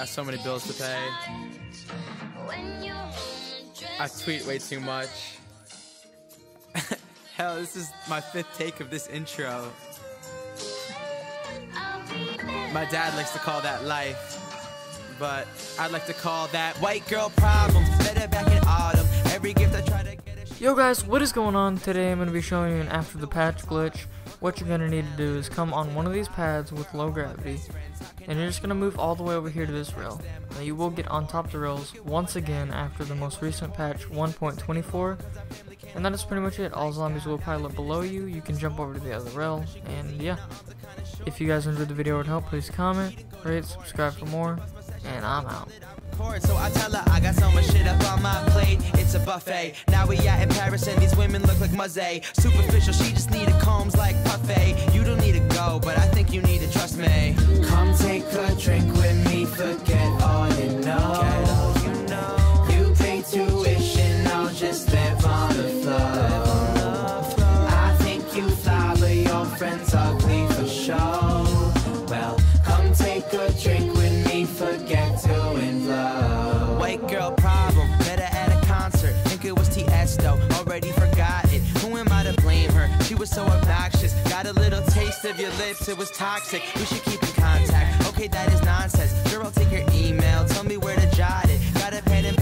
got so many bills to pay. I tweet way too much. Hell, this is my 5th take of this intro. My dad likes to call that life, but I'd like to call that white girl problem. Better back in autumn. Every gift I try to get a... Yo guys, what is going on? Today I'm going to be showing you an after the patch glitch. What you're going to need to do is come on one of these pads with low gravity, and you're just going to move all the way over here to this rail. Now you will get on top of the rails once again after the most recent patch 1.24, and that is pretty much it. All zombies will pile up below you, you can jump over to the other rail, and yeah. If you guys enjoyed the video, it would help, please comment, rate, subscribe for more, and I'm out. So I tell her I got so much shit up on my plate, it's a buffet. Now we out in Paris and these women look like Muzzy. Superficial, she just needed combs like Puffy. You don't need to go, but I think you need to trust me. Come take a drink with me, forget all you know. Get all you know. You pay tuition, I'll just live on the floor. I think you fly, but your friends ugly for show. Well, come take a drink with me, forget to. White girl problem, met her at a concert. Think it was TS though, already forgot it. Who am I to blame her? She was so obnoxious. Got a little taste of your lips, it was toxic. We should keep in contact. Okay, that is nonsense. Girl, I'll take your email, tell me where to jot it. Got a pen and